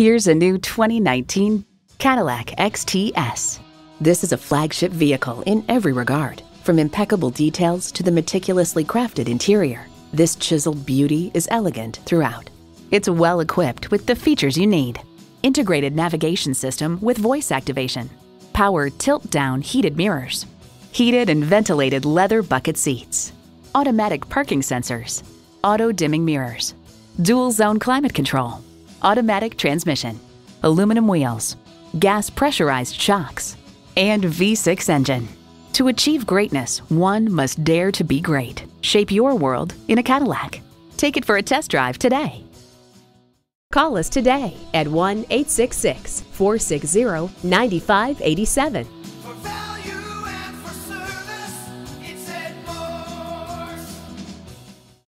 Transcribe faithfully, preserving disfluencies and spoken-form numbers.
Here's a new twenty nineteen Cadillac X T S. This is a flagship vehicle in every regard, from impeccable details to the meticulously crafted interior. This chiseled beauty is elegant throughout. It's well equipped with the features you need: integrated navigation system with voice activation, power tilt-down heated mirrors, heated and ventilated leather bucket seats, automatic parking sensors, auto-dimming mirrors, dual-zone climate control, automatic transmission, aluminum wheels, gas pressurized shocks, and V six engine. To achieve greatness, one must dare to be great. Shape your world in a Cadillac. Take it for a test drive today. Call us today at one eight six six, four six zero, nine five eight seven.